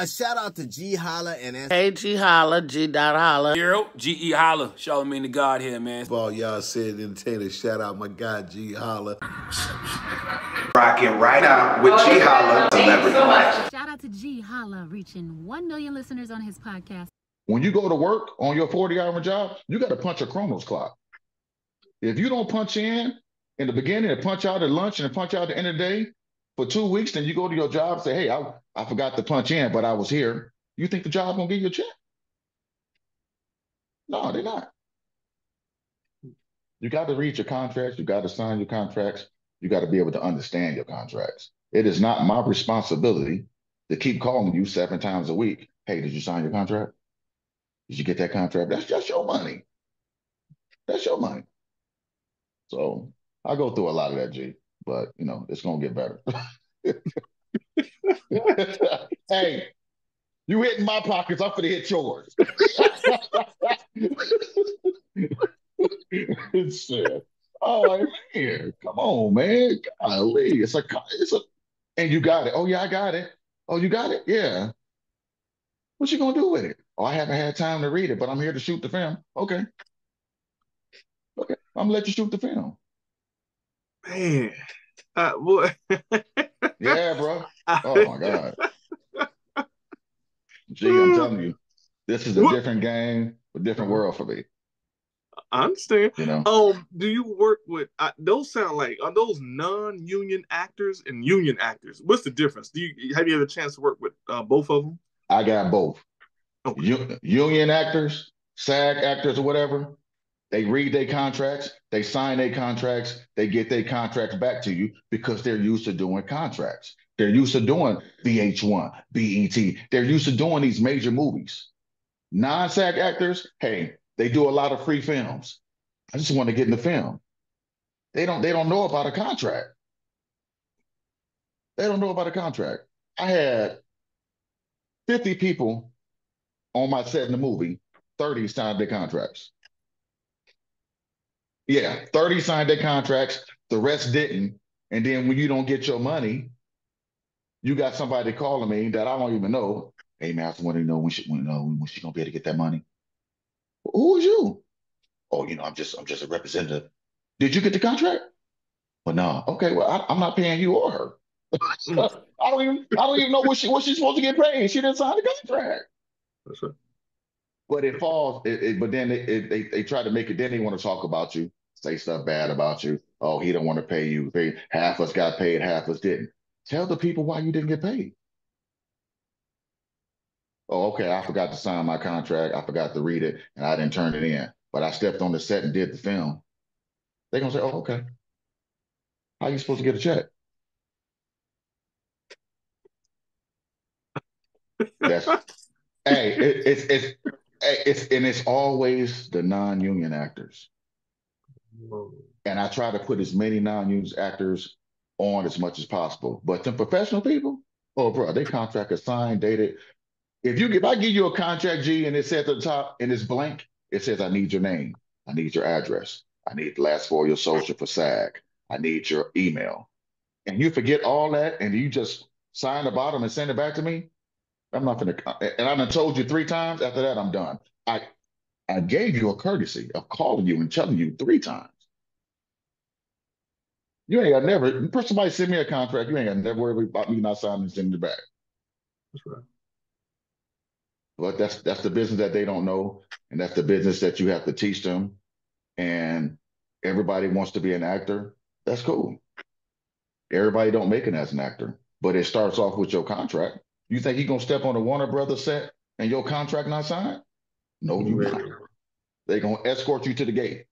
a shout out to G Holla and hey G Holla, G dot Holla, G E Holla, Charlamagne the God here, man. All y'all said entertainers, shout out my guy G Holla. Rocking right out with G Holla. Celebrity Life. Shout out to G Holla, reaching 1 million listeners on his podcast. When you go to work on your 40-hour job, you got to punch a Chronos clock. If you don't punch in the beginning and punch out at lunch and punch out at the end of the day for 2 weeks, then you go to your job and say, hey, I forgot to punch in, but I was here. You think the job won't give you a check? No, they're not. You got to read your contracts. You got to sign your contracts. You got to be able to understand your contracts. It is not my responsibility to keep calling you 7 times a week. Hey, did you sign your contract? Did you get that contract? That's just your money. That's your money. So I go through a lot of that, G, but, you know, it's going to get better. Hey, you hitting my pockets, I'm going to hit yours. Oh, man, come on, man. Golly, it's a, and you got it. Oh, yeah, I got it. Oh, you got it? Yeah. What you going to do with it? Oh, I haven't had time to read it, but I'm here to shoot the film. Okay. Okay, I'm going to let you shoot the film. Man, boy. Yeah, bro. Oh, my God. Gee, I'm telling you, this is a different game, a different world for me. I understand. You know? Do you work with those? Sound like, are those non-union actors and union actors? What's the difference? Have you had a chance to work with both of them? I got both. Okay. Union actors, SAG actors, or whatever. They read their contracts, they sign their contracts, they get their contracts back to you because they're used to doing contracts. They're used to doing VH1, BET. They're used to doing these major movies. Non-SAG actors, hey, they do a lot of free films. I just want to get in the film. They don't know about a contract. They don't know about a contract. I had 50 people on my set in the movie, 30 signed their contracts. Yeah, 30 signed their contracts, the rest didn't. And then when you don't get your money, you got somebody calling me that I don't even know. Hey, man, I just want to know when she's going to be able to get that money. Who is you? Oh, you know, I'm just a representative. Did you get the contract? Well, no. Okay, well, I'm not paying you or her. I don't even know what she's supposed to get paid. She didn't sign the contract. That's right. But it falls. But then they try to make it. Then they want to talk about you. Say stuff bad about you. Oh, he don't want to pay you. Half us got paid, half us didn't. Tell the people why you didn't get paid. Oh, okay, I forgot to sign my contract. I forgot to read it, and I didn't turn it in. But I stepped on the set and did the film. They're going to say, oh, okay. How are you supposed to get a check? That's, hey, it's always the non-union actors. Whoa. And I try to put as many non-union actors on as much as possible. But them professional people, oh, bro, they contract is signed, dated. If I give you a contract, G, and it says at the top, and it's blank, it says, I need your name. I need your address. I need the last 4 of your social for SAG. I need your email. And you forget all that, and you just sign the bottom and send it back to me? I'm not going to... And I done told you 3 times. After that, I'm done. I gave you a courtesy of calling you and telling you 3 times. You ain't got never... Somebody send me a contract. You ain't got never worry about me not signing and sending it back. That's right. But that's the business that they don't know, and that's the business that you have to teach them. And everybody wants to be an actor. That's cool. Everybody don't make it as an actor, but it starts off with your contract. You think you're going to step on a Warner Brothers set and your contract not signed? No, you're not. They're going to escort you to the gate.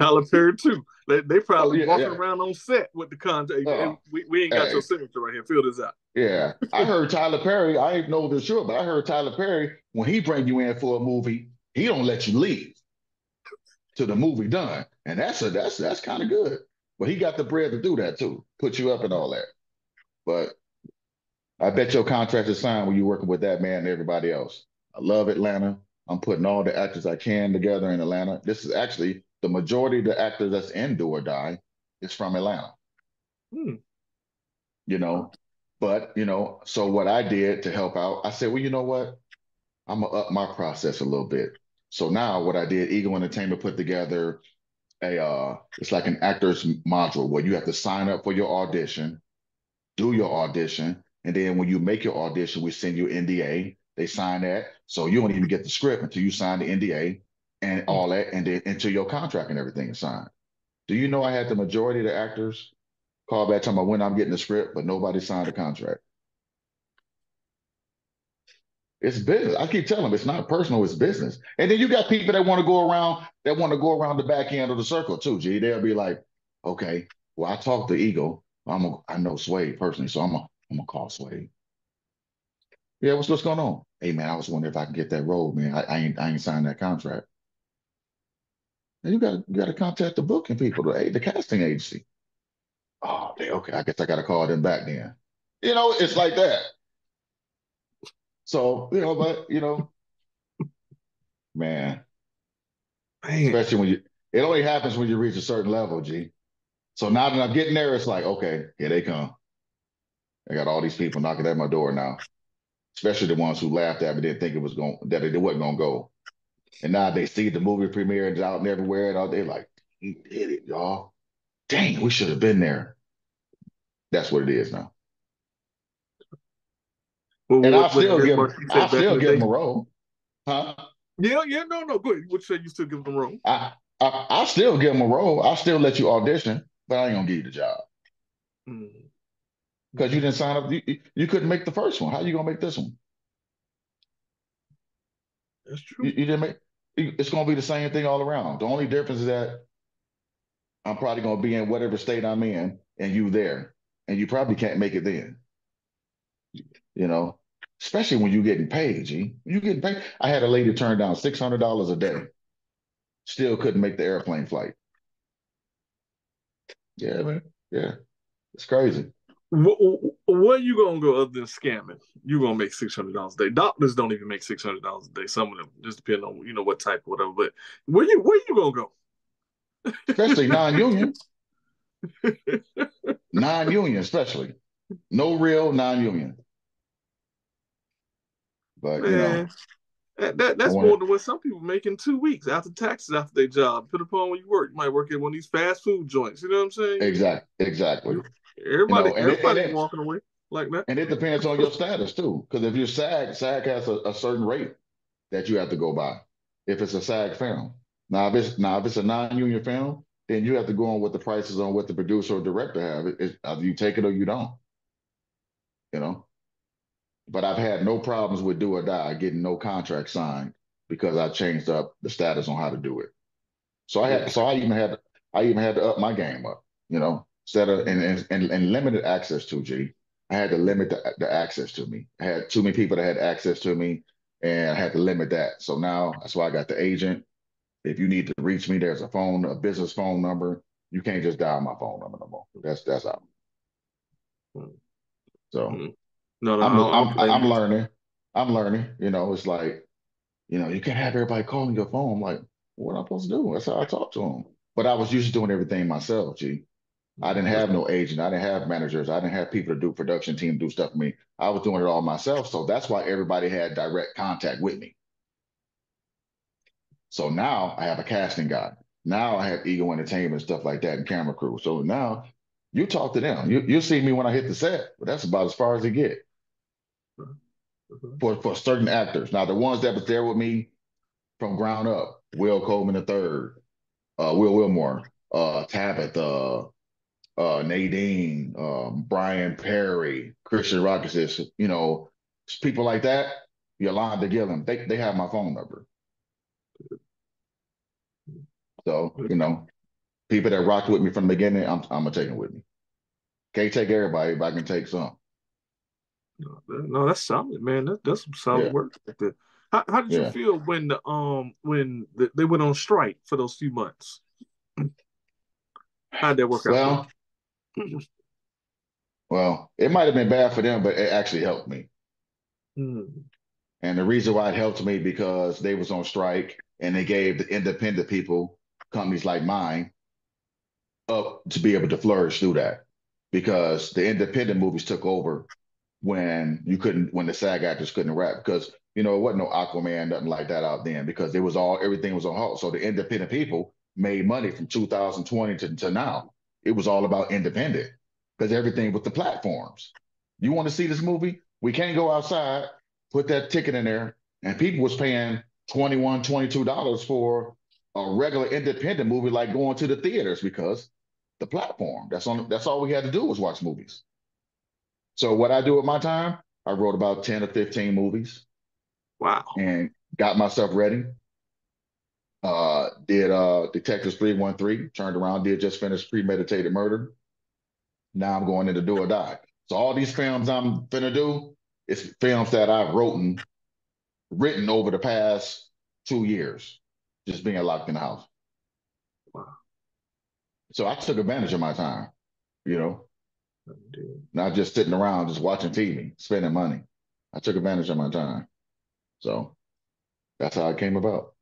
Tyler Perry, too. They probably walking around on set with the contract. We ain't got your signature right here. Fill this out. Yeah. I heard Tyler Perry, I ain't know this sure, but I heard Tyler Perry, when he bring you in for a movie, he don't let you leave till the movie done. And that's kind of good. But he got the bread to do that, too. Put you up and all that. But I bet your contract is signed when you're working with that man and everybody else. I love Atlanta. I'm putting all the actors I can together in Atlanta. This is actually... The majority of the actors that's in Do or Die is from Atlanta. You know, But, you know, so what I did to help out, I said, well, you know what? I'm going to up my process a little bit. So now what I did, Eagle Entertainment put together a, it's like an actor's module where you have to sign up for your audition, do your audition, and then when you make your audition, we send you NDA. They sign that. So you don't even get the script until you sign the NDA and all that, and then until your contract and everything is signed. Do you know I had the majority of the actors call back talking about when I'm getting the script, but nobody signed the contract? It's business. I keep telling them it's not personal, it's business. And then you got people that want to go around, the back end of the circle too, G. They'll be like, okay, well, I talked to Eagle. I know Swayde personally, so I'm gonna call Swayde. Yeah, what's going on? Hey man, I was wondering if I can get that role, man. I ain't signed that contract. And you gotta contact the booking people, the casting agency. Oh, okay. I guess I gotta call them back then. You know, it's like that. So, you know, but you know, man, especially when it only happens when you reach a certain level, G. So now that I'm getting there, it's like, okay, here they come. I got all these people knocking at my door now, especially the ones who laughed at me, didn't think it wasn't gonna go. And now they see the movie premiere and it's out and everywhere, and they're like, he did it, y'all. Dang, we should have been there. That's what it is now. Well, and I still give them a role. Huh? Yeah, no, good. What you said, you still give them a role? I still give them a role. I still let you audition, but I ain't gonna give you the job. Because you didn't sign up. You couldn't make the first one. How you gonna make this one? That's true. You didn't make. It's gonna be the same thing all around. The only difference is that I'm probably gonna be in whatever state I'm in, and you there, and you probably can't make it then. You know, especially when you're getting paid, G. You getting paid. I had a lady turn down $600 a day, still couldn't make the airplane flight. Yeah, man. Yeah, it's crazy. Where are you gonna go other than scamming? You're gonna make $600 a day. Doctors don't even make $600 a day. Some of them, just depending on what type or whatever. But where you gonna go? Especially non-union. Non-union, especially. No real non-union. But man, you know, that's more than what some people make in 2 weeks after taxes, after their job. Put upon when you work. You might work at one of these fast food joints. You know what I'm saying? Exactly. Everybody, everybody walking away like that. And it depends on your status too. Because if you're SAG has a certain rate that you have to go by. If it's a SAG film. Now, if it's a non-union film, then you have to go on what the price is on what the producer or director have. Either you take it or you don't. You know? But I've had no problems with Do or Die getting no contract signed because I changed up the status on how to do it. So I even had to up my game up, you know, instead of and limited access to G. I had to limit the access to me. I had too many people that had access to me, and I had to limit that. So now that's why I got the agent. If you need to reach me, there's a business phone number. You can't just dial my phone number no more. That's out. So. Mm-hmm. No, I'm learning. You know, it's like, you know, you can't have everybody calling your phone. I'm like, what am I supposed to do? That's how I talk to them. But I was used to doing everything myself, G. I didn't have no agent. I didn't have managers. I didn't have people to do production team, do stuff for me. I was doing it all myself. So that's why everybody had direct contact with me. So now I have a casting guy. Now I have Eagle Entertainment, stuff like that, and camera crew. So now you talk to them. You'll see me when I hit the set, but that's about as far as it gets. For certain actors. Now, the ones that was there with me from ground up, Will Coleman III, Will Wilmore, Tabitha, Nadine, Brian Perry, Christian Rodriguez, you know, people like that, Yolanda Gillen, they have my phone number. So, you know, people that rocked with me from the beginning, I'm going to take them with me. Can't take everybody, but I can take some. No, that's solid, man. That's some solid work right there. How did you feel when they went on strike for those few months? How'd that work out? Well, it might have been bad for them, but it actually helped me. And the reason why it helped me because they was on strike and they gave the independent people, companies like mine, up to be able to flourish through that because the independent movies took over when you couldn't, when the SAG actors couldn't rap, because you know it wasn't no Aquaman, nothing like that out then, because it was all, everything was on halt. So the independent people made money from 2020 to now. It was all about independent because everything with the platforms. You want to see this movie? We can't go outside. Put that ticket in there, and people was paying $21, $22 for a regular independent movie, like going to the theaters, because the platform. That's on. That's all we had to do was watch movies. So what I do with my time, I wrote about 10 or 15 movies. Wow. And got myself ready. Did Detectives 313, turned around, did just finish Premeditated Murder. Now I'm going into Do or Die. So all these films I'm finna do, it's films that I've written over the past 2 years, just being locked in the house. Wow. So I took advantage of my time, you know, not just sitting around, just watching TV, spending money. I took advantage of my time. So that's how it came about.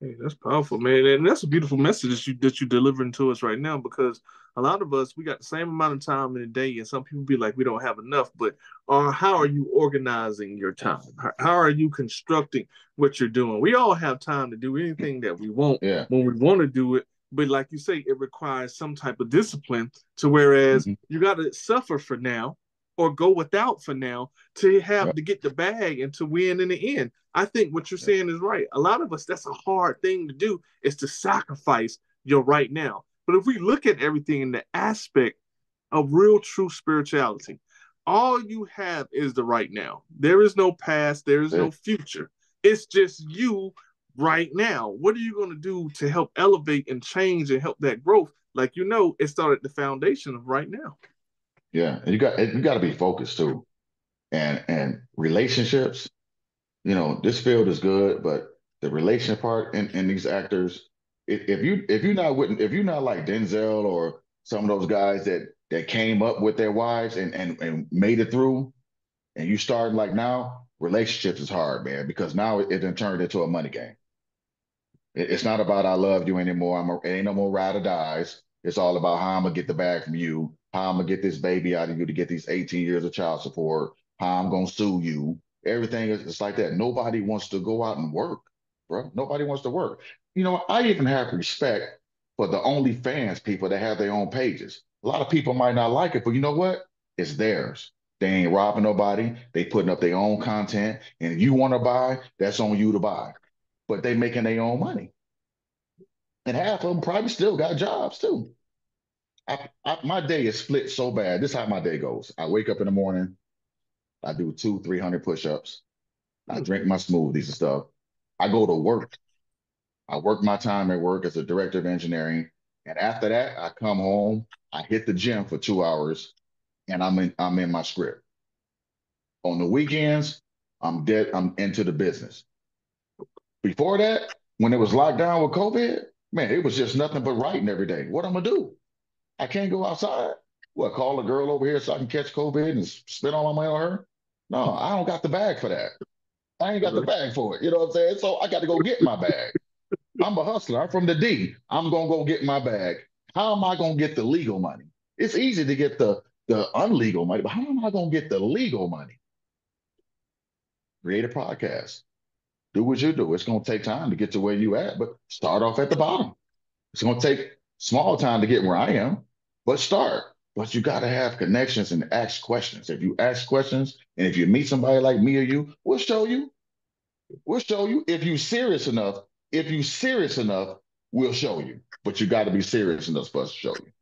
Hey, that's powerful, man. And that's a beautiful message that you're delivering to us right now, because a lot of us, we got the same amount of time in a day, and some people be like, we don't have enough, but how are you organizing your time? How are you constructing what you're doing? We all have time to do anything that we want when we want to do it, but like you say, it requires some type of discipline to whereas you got to suffer for now or go without for now to have to get the bag and to win in the end. I think what you're saying is right. A lot of us, that's a hard thing to do, is to sacrifice your right now. But if we look at everything in the aspect of real, true spirituality, all you have is the right now. There is no past. There is no future. It's just you right now. What are you going to do to help elevate and change and help that growth? Like, you know, it started the foundation of right now. Yeah. And you got to be focused too. And relationships, you know, this field is good, but the relation part in these actors, if you're not like Denzel or some of those guys that came up with their wives and made it through, and you start like now, relationships is hard, man, because now it done turned into a money game. It's not about I love you anymore. It ain't no more ride or dies. It's all about how I'm gonna get the bag from you, how I'm gonna get this baby out of you to get these 18 years of child support, how I'm gonna sue you. Everything is like that. Nobody wants to go out and work, bro. Nobody wants to work. You know, I even have respect for the OnlyFans people that have their own pages. A lot of people might not like it, but you know what? It's theirs. They ain't robbing nobody. They putting up their own content. And if you want to buy, that's on you to buy. But they making their own money. And half of them probably still got jobs too. My day is split so bad. This is how my day goes. I wake up in the morning. I do 200-300 push-ups. I drink my smoothies and stuff. I go to work. I work my time at work as a director of engineering. And after that, I come home, I hit the gym for 2 hours, and I'm in my script. On the weekends, I'm dead. I'm into the business. Before that, when it was locked down with COVID, man, it was just nothing but writing every day. What I'm going to do? I can't go outside. What, call a girl over here so I can catch COVID and spend all my money on her? No, I don't got the bag for that. I ain't got the bag for it. You know what I'm saying? So I got to go get my bag. I'm a hustler. I'm from the D. I'm going to go get my bag. How am I going to get the legal money? It's easy to get the unlegal money, but how am I going to get the legal money? Create a podcast. Do what you do. It's going to take time to get to where you at, but start off at the bottom. It's going to take small time to get where I am, but start. But you got to have connections and ask questions. If you ask questions, and if you meet somebody like me or you, we'll show you. We'll show you. If you're serious enough, we'll show you. But you got to be serious enough for us to show you.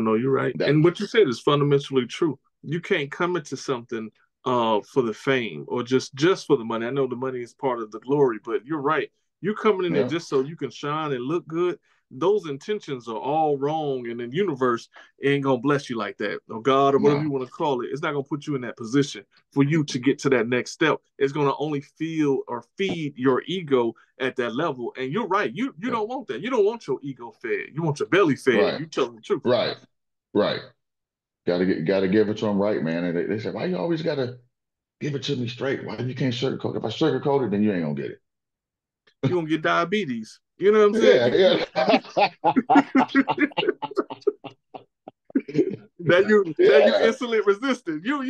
No, you're right. And what you said is fundamentally true. You can't come into something for the fame or just for the money. I know the money is part of the glory, but you're right. You're coming in there just so you can shine and look good. Those intentions are all wrong, and the universe ain't going to bless you like that, or God, or whatever you want to call it. It's not going to put you in that position for you to get to that next step. It's going to only feel or feed your ego at that level. And you're right. You don't want that. You don't want your ego fed. You want your belly fed. Right. You tell the truth. Right. Got to give it to them right, man. And they said, why you always got to give it to me straight? Why you can't sugarcoat it? If I sugarcoat it, then you ain't going to get it. You're going to get diabetes. You know what I'm saying? Yeah. Now you insulin resistant. You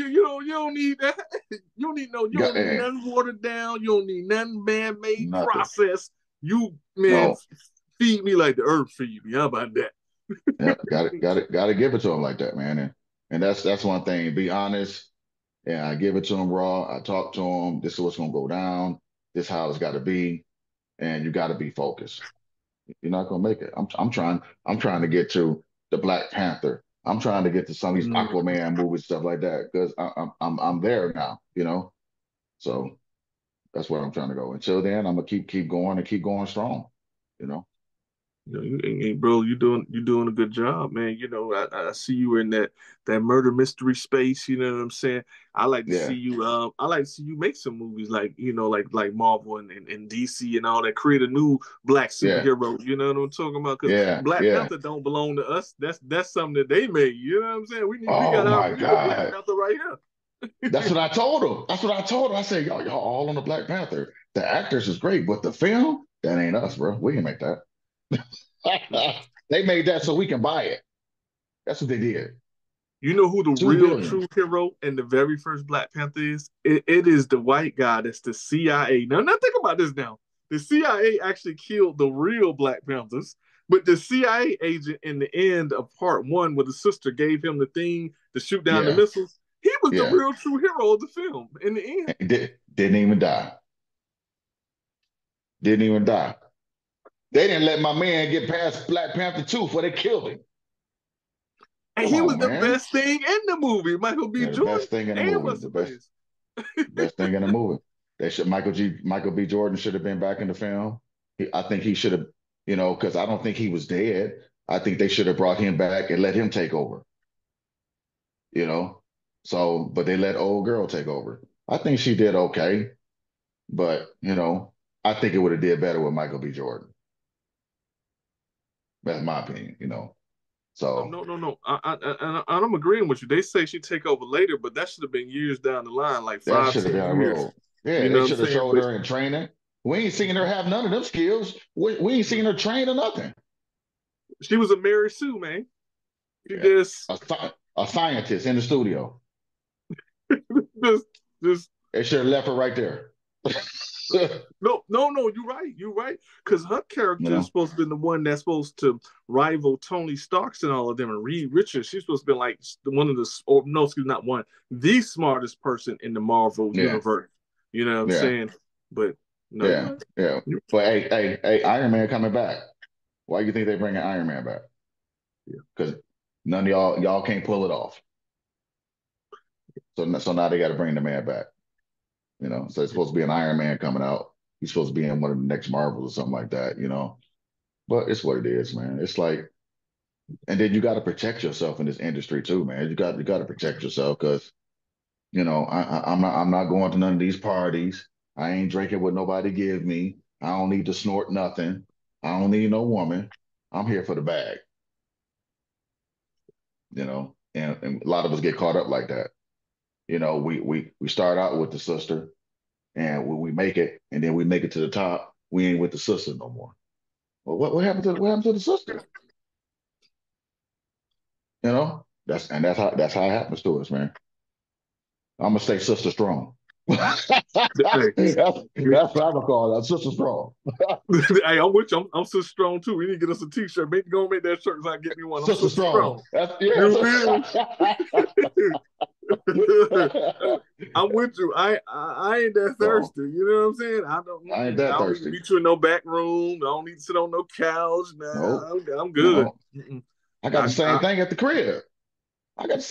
don't need that. You don't need nothing watered down. You don't need nothing man-made processed. Feed me like the earth feed me. How about that? Yeah, gotta give it to him like that, man. And that's one thing. Be honest. And I give it to him raw. I talk to him. This is what's gonna go down. This is how it's gotta be. And you gotta be focused. You're not gonna make it. I'm trying to get to the Black Panther. I'm trying to get to some of these Aquaman movies, stuff like that, because I'm there now, you know. So that's where I'm trying to go. Until then, I'm gonna keep going and keep going strong, you know. Bro, you're doing a good job, man. You know, I see you in that murder mystery space. You know what I'm saying? I like to see you. I like to see you make some movies, like you know, like Marvel and DC and all that. Create a new black superhero. You know what I'm talking about? Because Black Panther don't belong to us. That's something that they made. You know what I'm saying? We got Black Panther right here. That's what I told him. I said, y'all all on the Black Panther. The actors is great, but the film, that ain't us, bro. We can make that. They made that so we can buy it. That's what they did. You know who the true hero and the very first Black Panther is? It is the white guy. That's the CIA. Now think about this now. The CIA actually killed the real Black Panthers, but the CIA agent in the end of part 1 where the sister gave him the thing to shoot down the missiles, he was the real true hero of the film in the end. Didn't even die. They didn't let my man get past Black Panther 2 before they killed him. And he was the best thing in the movie, Michael B. Jordan. Best thing in the movie. Best thing in the movie. That should Michael B. Jordan should have been back in the film. I think he should have, you know, because I don't think he was dead. I think they should have brought him back and let him take over. You know, so but they let old girl take over. I think she did okay, but you know, I think it would have did better with Michael B. Jordan. That's my opinion, you know. So no. I'm agreeing with you. They say she take over later, but that should have been years down the line, like 5 years. Yeah, you they should have showed her in training. We ain't seen her have none of them skills. We ain't seen her train or nothing. She was a Mary Sue, man. She just a scientist in the studio. They should have left her right there. No, you're right. Because her character is supposed to be the one that's supposed to rival Tony Stark and all of them, and Reed Richards. She's supposed to be like the smartest person in the Marvel universe. You know what I'm saying? But no. Yeah. But hey, Iron Man coming back. Why do you think they bringing Iron Man back? Because none of y'all can't pull it off. So now they got to bring the man back. You know, so it's supposed to be an Iron Man coming out. He's supposed to be in one of the next Marvels or something like that, you know. But it's what it is, man. It's like, and then you got to protect yourself in this industry too, man. You got to protect yourself because, you know, I'm not going to none of these parties. I ain't drinking what nobody give me. I don't need to snort nothing. I don't need no woman. I'm here for the bag. You know, and a lot of us get caught up like that. You know, we start out with the sister, and when we make it, and then we make it to the top, we ain't with the sister no more. Well, what happened to the sister? You know, that's how it happens to us, man. I'm gonna say sister strong. that's what I'm gonna call it. Sister strong. Hey, I'm with you. I'm sister strong too. We need to get us a T-shirt. Go make that shirt because I get me one. I'm sister strong. I'm with you. I ain't that thirsty. You know what I'm saying? I don't need to meet you in no back room. I don't need to sit on no couch. I'm good. No. I got the same thing at the crib. I got to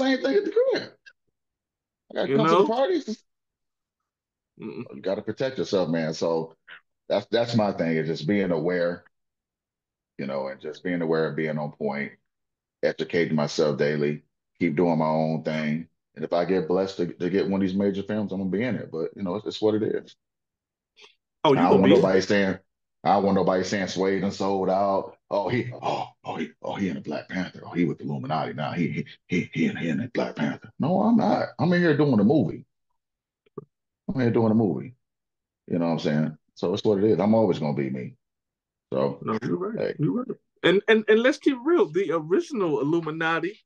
come to the parties. You got to protect yourself, man. So that's my thing, is just being aware, you know, and just being aware and being on point, educating myself daily, keep doing my own thing. And if I get blessed to get one of these major films, I'm gonna be in it. But you know, it's what it is. Oh, you don't want nobody saying, Swayde and sold out. Oh he in the Black Panther. Oh, he with the Illuminati now. He in the Black Panther. No, I'm not. I'm in here doing a movie. You know what I'm saying? So it's what it is. I'm always gonna be me. So no, you're right. Hey. You're right. And let's keep real. The original Illuminati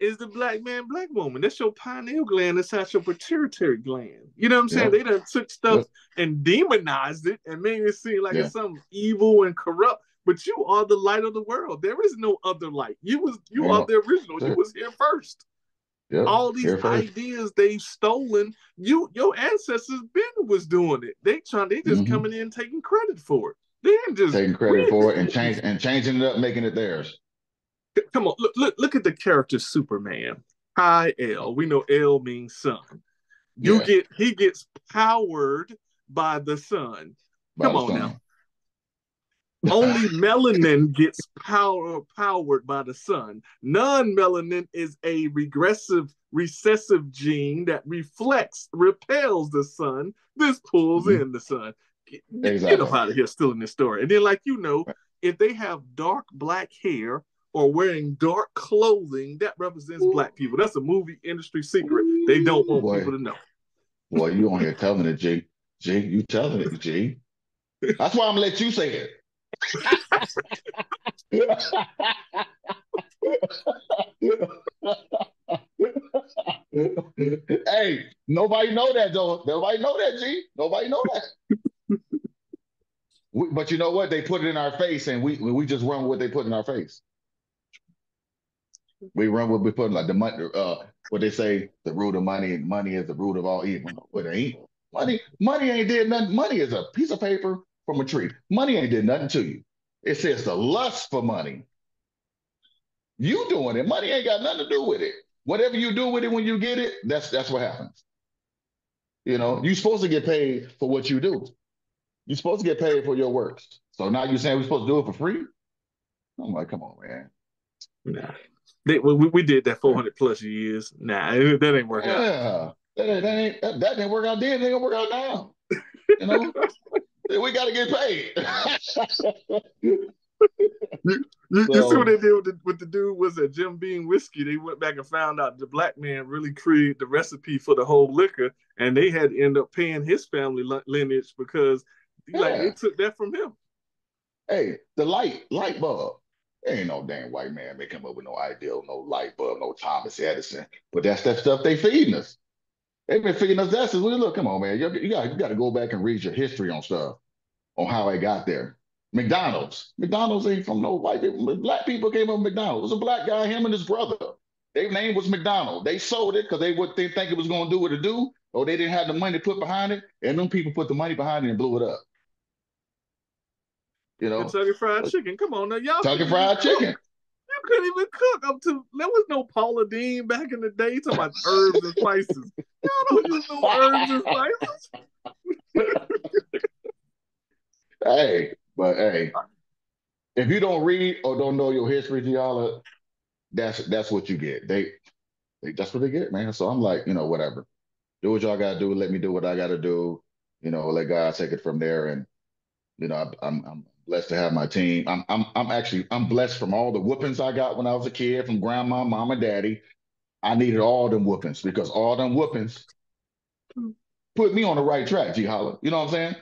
is the black man, black woman. That's your pineal gland. That's not your pituitary gland. You know what I'm saying? Yeah. They done took stuff and demonized it and made it seem like it's something evil and corrupt. But you are the light of the world. There is no other light. You are the original. You was here first. Yeah. All these ideas they've stolen, your ancestors been was doing it. They just coming in taking credit for it. They ain't just taking credit for it and changing it up, making it theirs. Come on, look at the character Superman. I-L. We know L means sun. He gets powered by the sun. Come on now. Only melanin gets powered by the sun. Non-melanin is a recessive gene that repels the sun. This pulls in the sun. Get up out of here, still in this story. And then, if they have dark black hair or wearing dark clothing, that represents black people. That's a movie industry secret. They don't want people to know. Well, you on here telling it, G. G, you telling it, G. That's why I'm gonna let you say it. Hey, nobody know that though. Nobody know that, G. Nobody know that. But you know what? They put it in our face, and we just run with what they put in our face. We run what we put, like the money. What they say, the root of money, and money is the root of all evil. But it ain't money ain't did nothing. Money is a piece of paper from a tree. Money ain't did nothing to you. It says the lust for money. You doing it. Money ain't got nothing to do with it. Whatever you do with it when you get it, that's what happens. You know, you're supposed to get paid for what you do. You're supposed to get paid for your works. So now you're saying we're supposed to do it for free? I'm like, come on, man. Nah. We did that 400 plus years. Nah, that ain't work out. That didn't work out then. It ain't gonna work out now. You know? We got to get paid. You see what they did with the dude was that Jim Beam whiskey. They went back and found out the black man really created the recipe for the whole liquor, and they had to end up paying his family lineage because they took that from him. Hey, the light bulb. There ain't no damn white man may come up with no idea, no light bulb, no Thomas Edison. But that's that stuff they feeding us. They've been feeding us that since we look. Come on, man. You got to go back and read your history on stuff, on how it got there. McDonald's ain't from no white people. Black people came up with McDonald's. It was a black guy, him and his brother. Their name was McDonald. They sold it because they think it was going to do what it do, or they didn't have the money put behind it, and them people put the money behind it and blew it up. You know, Kentucky Fried Chicken. Come on now, y'all. Kentucky Fried Chicken. You couldn't even cook up to. There was no Paula Deen back in the day. Talking about herbs and spices. Y'all don't use no herbs and spices. Hey, if you don't read or don't know your history, Giala, that's what you get. That's what they get, man. So I'm like, whatever. Do what y'all gotta do. Let me do what I gotta do. Let God take it from there. And I'm blessed to have my team. I'm blessed from all the whoopings I got when I was a kid from grandma, mom, and daddy. I needed all them whoopings because all them whoopings put me on the right track, G Holla. You know what I'm saying?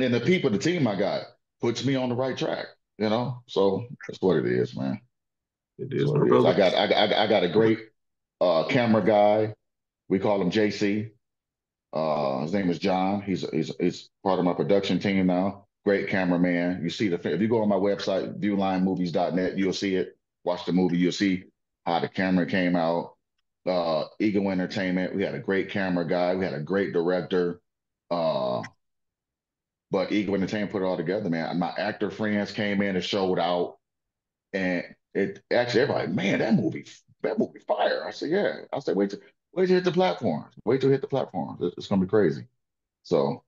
And the team I got puts me on the right track. You know, so that's what it is, man. It is. I got a great camera guy. We call him JC. His name is John. He's part of my production team now. Great cameraman. You see if you go on my website, viewlinemovies.net, you'll see it. Watch the movie. You'll see how the camera came out. Eagle Entertainment. We had a great camera guy. We had a great director. But Eagle Entertainment put it all together, man. My actor friends came in and showed out. And it actually, everybody, man, that movie fire. I said, yeah. I said, wait till hit the platforms. Wait till hit the platforms. It's going to be crazy. So,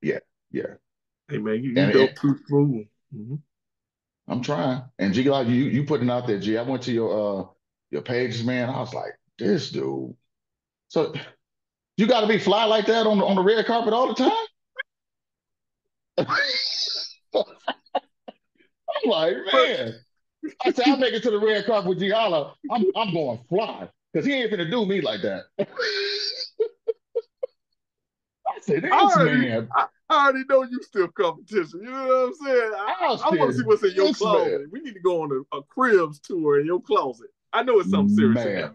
yeah. Hey man, you don't keep moving. I'm trying. And G, like you putting out there, G. I went to your pages, man. I was like, this dude. So you got to be fly like that on the red carpet all the time. I'm like, man. I said, I make it to the red carpet with Giala. I'm going fly because he ain't finna do me like that. I said, this man. I already know you still competition. You know what I'm saying? I want to see what's in your closet. Man. We need to go on a cribs tour in your closet. I know it's something serious.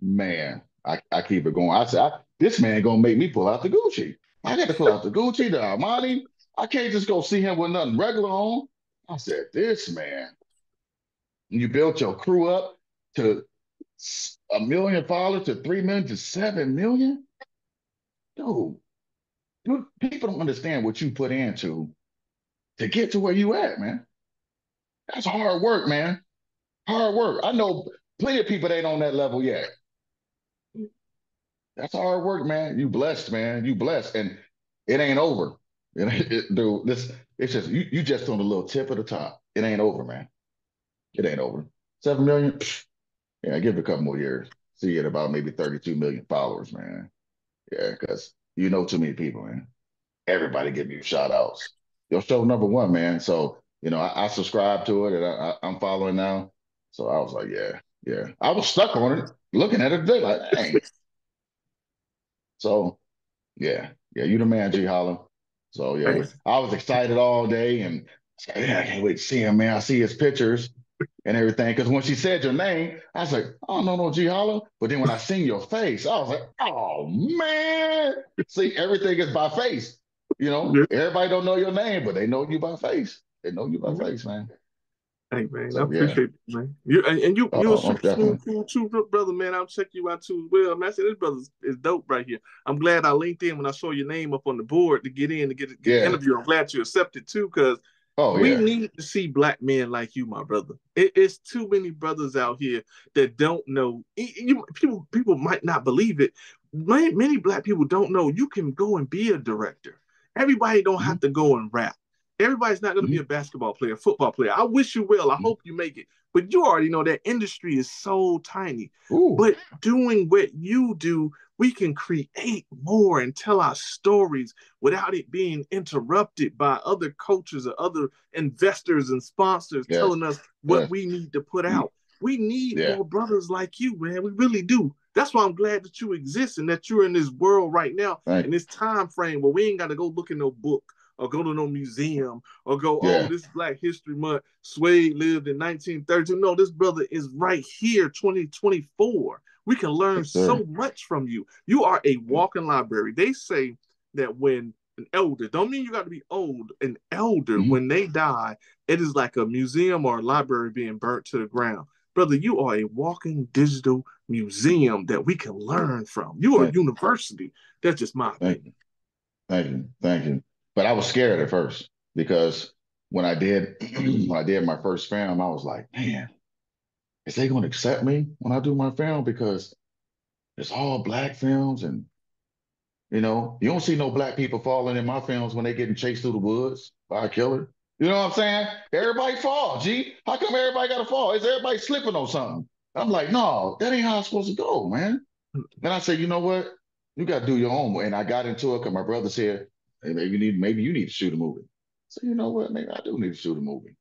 Man, I keep it going. I said, this man gonna make me pull out the Gucci. I got to pull out the Gucci, the Armani. I can't just go see him with nothing regular on. I said, this man, you built your crew up to 1 million followers to 3 million to 7 million? Dude, people don't understand what you put into to get to where you at, man. That's hard work, man. Hard work. I know plenty of people that ain't on that level yet. That's hard work, man. You blessed, man. You blessed. And it ain't over. Dude, it's just, you just on the little tip of the top. It ain't over, man. It ain't over. 7 million? Psh, yeah, give it a couple more years. See it about maybe 32 million followers, man. Yeah, because you know too many people, man. Everybody give you shout outs. Your show number one, man. So, you know, I subscribe to it and I'm following now. So I was like, yeah. I was stuck on it, looking at it today, like, dang. So, yeah, you the man, G Hollow. So, yeah, I was excited all day, and I can't wait to see him, man. I see his pictures and everything. Because when she said your name, I was like, I don't know no G Hollow. But then when I seen your face, I was like, oh, man. See, everything is by face. You know, everybody don't know your name, but they know you by face. They know you by face, man. Hey, man, so, I appreciate it, man. You a super cool brother, man. I'll check you out too as well. I mean, I said, this brother is dope right here. I'm glad I linked in when I saw your name up on the board to get in to get an interview. I'm glad you accepted too, because we need to see black men like you, my brother. It's too many brothers out here that don't know. People might not believe it. Many black people don't know you can go and be a director. Everybody don't have to go and rap. Everybody's not going to be a basketball player, football player. I wish you well. I hope you make it. But you already know that industry is so tiny. Ooh. But doing what you do, we can create more and tell our stories without it being interrupted by other cultures or other investors and sponsors telling us what we need to put out. We need more brothers like you, man. We really do. That's why I'm glad that you exist and that you're in this world right now, in this time frame where we ain't got to go look in no book or go to no museum, or go, this Black History Month, Swayde lived in 1932. No, this brother is right here, 2024. We can learn so much from you. You are a walking library. They say that when an elder, don't mean you got to be old, an elder, when they die, it is like a museum or a library being burnt to the ground. Brother, you are a walking digital museum that we can learn from. You are a university. That's just my opinion. Thank you. But I was scared at first because when I did my first film, I was like, man, is they gonna accept me when I do my film? Because it's all black films and you know, you don't see no black people falling in my films when they getting chased through the woods by a killer. You know what I'm saying? Everybody fall, G. How come everybody gotta fall? Is everybody slipping on something? I'm like, no, that ain't how it's supposed to go, man. And I said, you know what? You gotta do your own way. And I got into it because my brother said, Maybe you need to shoot a movie. So you know what? Maybe I do need to shoot a movie.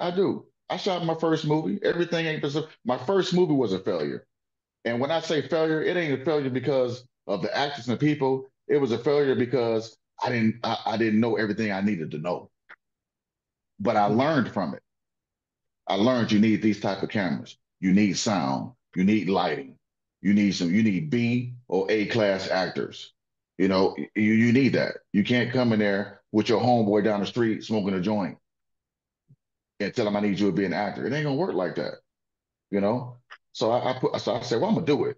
I do. I shot my first movie. Everything ain't specific. My first movie was a failure. And when I say failure, it ain't a failure because of the actors and the people. It was a failure because I didn't know everything I needed to know. But I learned from it. I learned you need these type of cameras. You need sound. You need lighting. You need B or A class actors. You know, you need that. You can't come in there with your homeboy down the street smoking a joint and tell him I need you to be an actor. It ain't gonna work like that, you know? So I said, well, I'm gonna do it.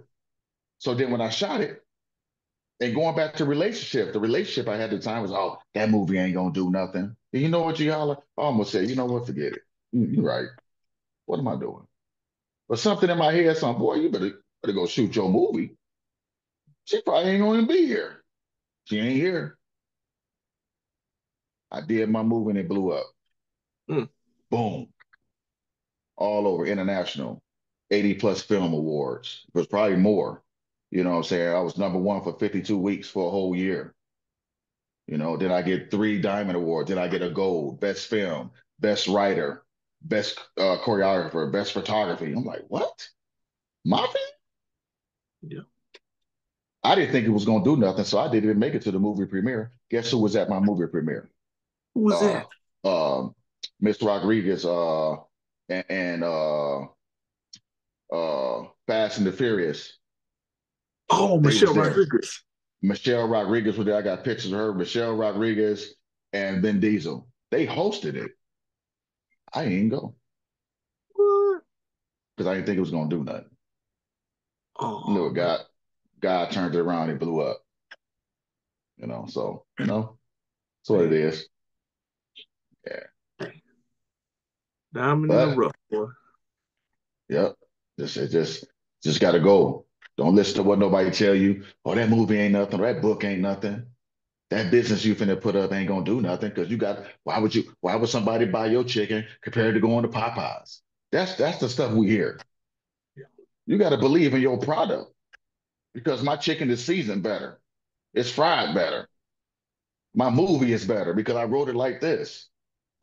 So then when I shot it, and going back to relationship, the relationship I had at the time was, oh, that movie ain't gonna do nothing. And you know what, Giala? I almost said, you know what, forget it. You're right. What am I doing? But something in my head, boy, you better go shoot your movie. She probably ain't gonna be here. She ain't here. I did my movie and it blew up. Boom. All over international. 80+ film awards. It was probably more. You know what I'm saying? I was #1 for 52 weeks for a whole year. You know, did I get 3 diamond awards? Did I get a gold? Best film, best writer, best choreographer, best photography. I'm like, what? Mafia? Yeah. I didn't think it was going to do nothing, so I didn't even make it to the movie premiere. Guess who was at my movie premiere? Who was that? Miss Rodriguez and Fast and the Furious. Oh, Michelle Rodriguez. Michelle Rodriguez was there. I got pictures of her. Michelle Rodriguez and Vin Diesel. They hosted it. I didn't go. What? Because I didn't think it was going to do nothing. Oh. Look, God turned it around and blew up. You know, so, you know, that's what it is. Yeah. Diamond in the rough, boy. Yep. Just got to go. Don't listen to what nobody tell you. Oh, that movie ain't nothing. That book ain't nothing. That business you finna put up ain't gonna do nothing because you got. Why would somebody buy your chicken compared to going to Popeyes? That's the stuff we hear. You got to believe in your product because my chicken is seasoned better. It's fried better. My movie is better because I wrote it like this.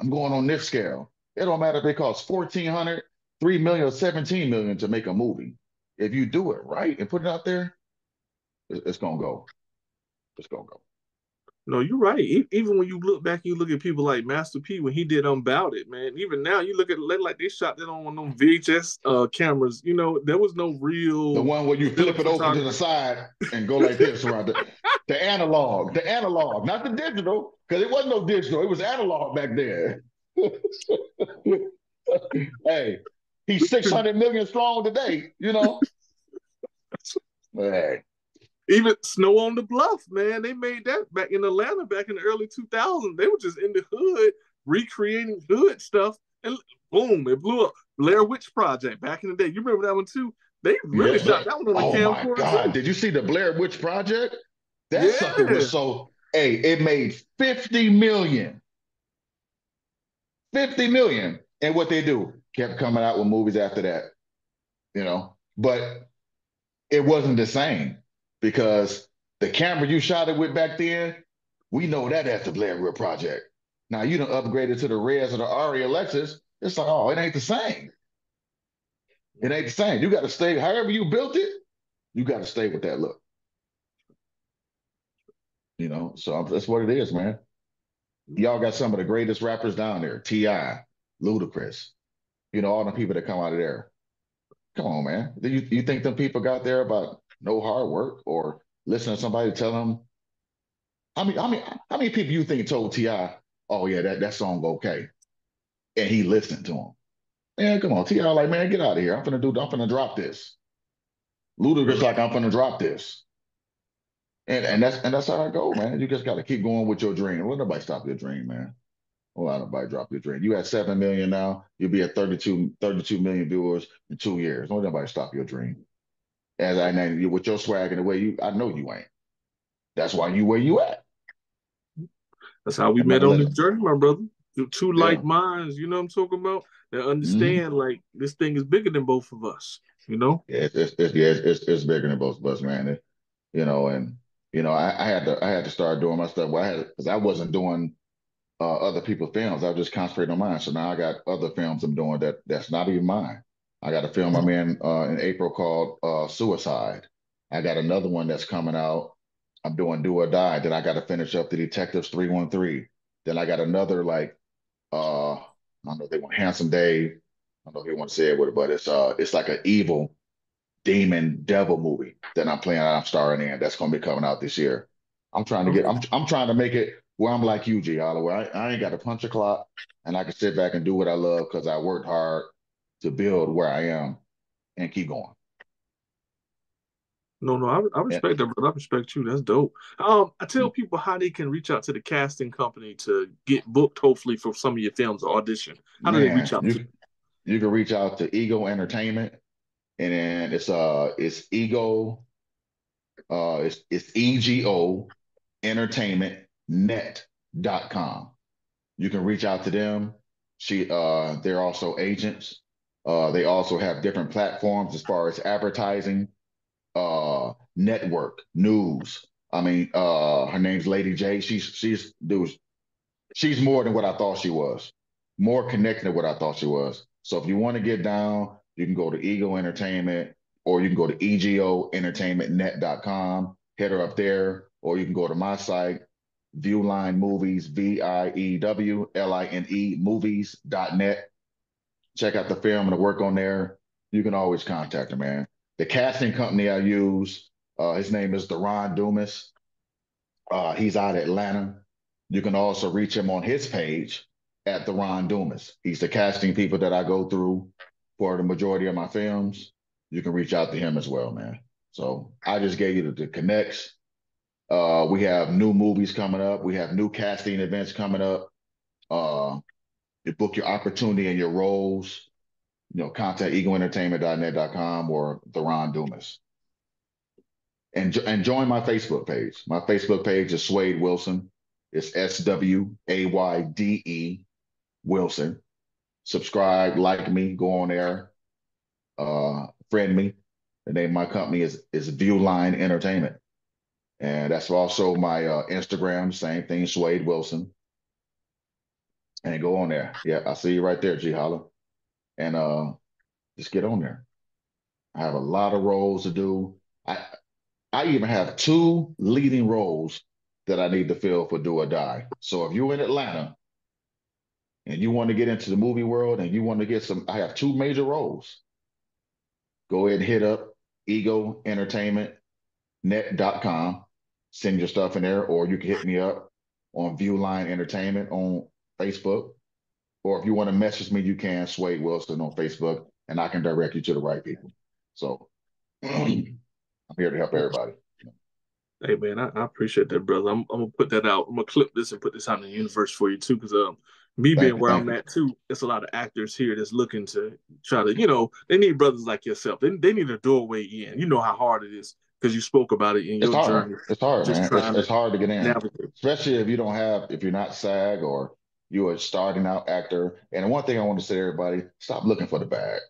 I'm going on this scale. It don't matter if it costs $1,400, $3 million, or $17 million to make a movie. If you do it right and put it out there, it's going to go. It's going to go. No, you're right. Even when you look back, you look at people like Master P when he did Unbound It, man. Even now, you look at like they shot that on one of them VHS cameras. You know, there was no real... The one where you flip it open to the side and go like this around the analog, not the digital, because it wasn't no digital. It was analog back there. Hey, he's 600 million strong today, you know. Hey. Even Snow on the Bluff, man, they made that back in Atlanta back in the early 2000s. They were just in the hood, recreating hood stuff, and boom, it blew up. Blair Witch Project back in the day. You remember that one too? They really shot that one on the camcorder. Oh my God, did you see the Blair Witch Project? That sucker was so, hey, it made 50 million. 50 million. And what they do, kept coming out with movies after that, you know, but it wasn't the same because the camera you shot it with back then, we know that at the Blair Witch Project. Now you done upgraded to the Reds or the Ari Alexis. It's like, oh, it ain't the same. It ain't the same. You got to stay, however you built it, you got to stay with that look. You know, so that's what it is, man. Y'all got some of the greatest rappers down there. T.I., Ludacris, you know, all the people that come out of there. Come on, man. You think them people got there about no hard work or listening to somebody tell them? I mean, how many people you think told T.I., oh, yeah, that song okay? And he listened to him. Man, come on, T.I. like, man, get out of here. I'm finna drop this. Ludacris like, I'm finna drop this. And that's how I go, man. You just got to keep going with your dream. Let nobody stop your dream, man. Let nobody drop your dream. You at 7 million now. You'll be at 32 million viewers in 2 years. Don't let nobody stop your dream. As I know you with your swag and the way you, I know you ain't. That's why you where you at. That's how we met on this journey, my brother. Two like minds, you know what I'm talking about? That understand like this thing is bigger than both of us, you know? Yeah, it's bigger than both of us, man. You know, and you know, I had to start doing my stuff. Well, because I wasn't doing other people's films. I was just concentrating on mine. So now I got other films I'm doing that's not even mine. I got a film I'm in April called Suicide. I got another one that's coming out. I'm doing Do or Die. Then I got to finish up the Detectives 313. Then I got another like I don't know if they want Handsome Dave. I don't know if they want to say it with it, but it's like an evil demon devil movie that I'm playing. I'm starring in. That's gonna be coming out this year. I'm trying to make it where I'm like you, G. Holloway. I ain't got to punch a clock, and I can sit back and do what I love because I worked hard to build where I am and keep going. No, I respect that, brother. I respect you. That's dope. I tell people how they can reach out to the casting company to get booked, hopefully for some of your films or audition. How do they reach out to you? You can reach out to Eagle Entertainment. And then it's Ego, it's EGO entertainmentnet.com. You can reach out to them. They're also agents. They also have different platforms as far as advertising, network, news. I mean, her name's Lady J. She's more than what I thought she was, more connected than what I thought she was. So if you want to get down, you can go to Ego Entertainment, or you can go to EGOEntertainmentNet.com, hit her up there, or you can go to my site, Viewline Movies, VIEWLINE Movies.net. Check out the film and the work on there. you can always contact him, man. The casting company I use, his name is Deron Dumas. He's out of Atlanta. You can also reach him on his page at Deron Dumas. He's the casting people that I go through for the majority of my films. You can reach out to him as well, man. So I just gave you the connects. We have new movies coming up. We have new casting events coming up. You book your opportunity and your roles. You know, contact eagleentertainment.net.com or Deron Dumas. And join my Facebook page. My Facebook page is Swayde Wilson. It's SWAYDE Wilson. Subscribe, like me, go on there, friend me. The name of my company is Viewline Entertainment. And that's also my Instagram, same thing, Swayde Wilson. And go on there. Yeah, I see you right there, G Holla. And just get on there. I have a lot of roles to do. I even have 2 leading roles that I need to fill for Do or Die. So if you're in Atlanta and you want to get into the movie world and you want to get some, I have 2 major roles. Go ahead and hit up EagleEntertainmentNet.com. Send your stuff in there, or you can hit me up on Viewline Entertainment on Facebook. Or if you want to message me, you can, Swayde Wilson on Facebook, and I can direct you to the right people. So I'm here to help everybody. Hey, man, I appreciate that, brother. I'm going to put that out. I'm going to clip this and put this out in the universe for you, too, because me being where I'm at, too, it's a lot of actors here that's looking to try to, you know, they need brothers like yourself. They need a doorway in. You know how hard it is because you spoke about it in your journey. It's hard, man. It's hard to get in, especially if you don't have, if you're not SAG or you're a starting out actor. And one thing I want to say to everybody, stop looking for the bag,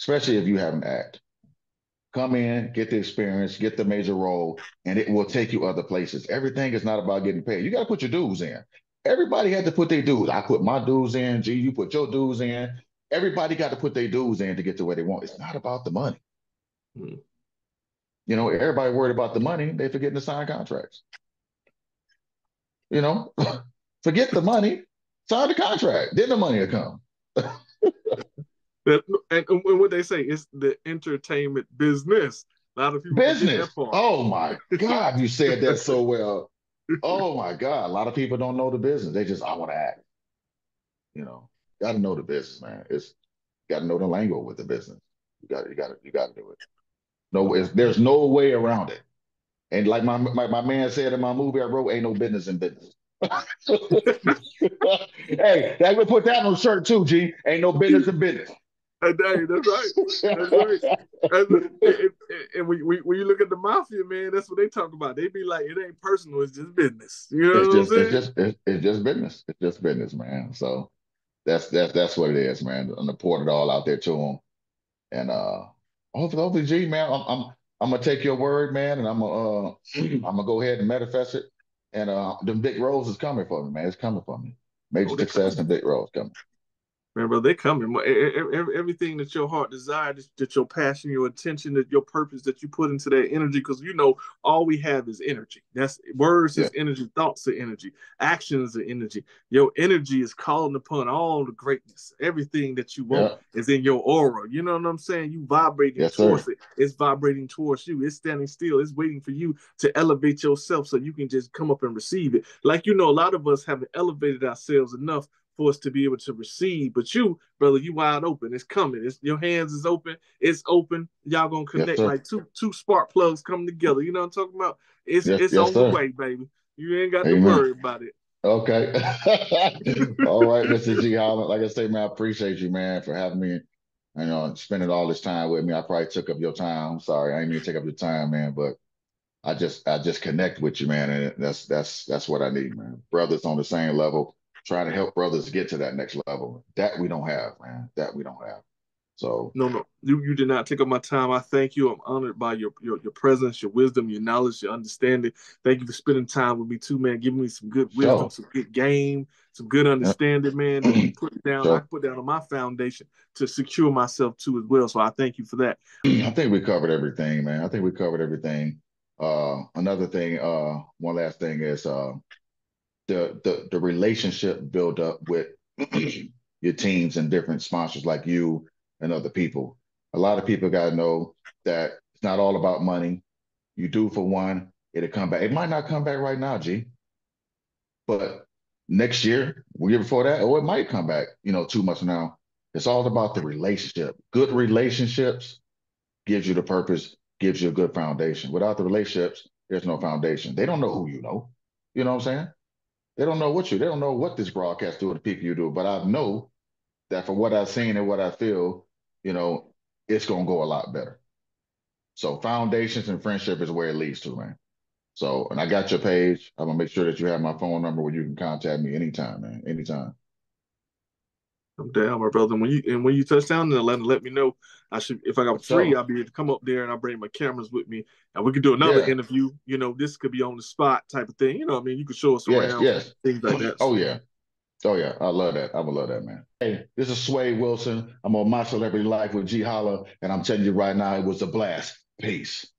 especially if you haven't acted. Come in, get the experience, get the major role, and it will take you other places. Everything is not about getting paid. You got to put your dues in. Everybody had to put their dues. I put my dues in. G, you put your dues in. Everybody got to put their dues in to get to where they want. It's not about the money. Hmm. You know, everybody worried about the money. They forgetting to sign contracts. You know, forget the money. Sign the contract. Then the money will come. And what they say is the entertainment business. A lot of people business. Oh my God, you said that so well. Oh my God, a lot of people don't know the business. They just, I want to act. You know, got to know the business, man. It's got to know the lingo with the business. You got to do it. No, there's no way around it. And like my man said in my movie I wrote, ain't no business in business. Hey, I'm gonna put that on a shirt too, G. Ain't no business in business. Hey, that's right. That's right. And when you look at the mafia, man, that's what they talk about. They be like, it ain't personal, it's just business. You know what I'm saying? It's just business. It's just business, man. So that's what it is, man. I'm gonna pour it all out there to them. And hopefully, G, man, I'm gonna take your word, man, and I'm gonna go ahead and manifest it. And them big roles is coming for me, man. It's coming for me. Major success and big roles coming. Man, bro, they're coming. Everything that your heart desires, that your passion, your attention, that your purpose that you put into that energy, because, you know, all we have is energy. That's words is energy, thoughts are energy, actions are energy. Your energy is calling upon all the greatness. Everything that you want is in your aura. You know what I'm saying? You vibrating towards it. It's vibrating towards you. It's standing still. It's waiting for you to elevate yourself so you can just come up and receive it. Like, you know, a lot of us haven't elevated ourselves enough for us to be able to receive, but you, brother, you wide open. It's coming. Your hands is open. It's open. Y'all gonna connect like two spark plugs coming together. You know what I'm talking about? It's on the way, baby. You ain't got to worry about it. Okay. All right, Mr. G Holland. Like I say, man, I appreciate you, man, for having me. You know, spending all this time with me. I probably took up your time. I'm sorry, I didn't mean to take up your time, man. But I just connect with you, man, and that's what I need, man. Brothers on the same level. Trying to help brothers get to that next level. That we don't have, man. That we don't have. So no, you did not take up my time. I thank you. I'm honored by your presence, your wisdom, your knowledge, your understanding. Thank you for spending time with me too, man. Giving me some good wisdom, some good game, some good understanding, man. That you put down, I put down on my foundation to secure myself too as well. So I thank you for that. I think we covered everything, man. I think we covered everything. Another thing, one last thing is the relationship build up with your teams and different sponsors like you and other people. A lot of people got to know that it's not all about money. You do for one, it'll come back. It might not come back right now, G. But next year, year before that, or it might come back, 2 months from now. It's all about the relationship. Good relationships gives you the purpose, gives you a good foundation. Without the relationships, there's no foundation. They don't know who you know. You know what I'm saying? They don't know they don't know what this broadcast do to the people you do. But I know that from what I've seen and what I feel, it's going to go a lot better. So foundations and friendship is where it leads to, man. So, and I got your page. I'm going to make sure that you have my phone number where you can contact me anytime, man, anytime. I'm down, my brother. When you touch down in Atlanta, let me know. If I got free, I'll be able to come up there and I'll bring my cameras with me and we could do another interview. This could be on the spot type of thing. You could show us around, things like that. Oh, yeah. Oh, yeah. I love that. I would love that, man. Hey, this is Swayde Wilson. I'm on My Celebrity Life with G. Holla, and I'm telling you right now, it was a blast. Peace.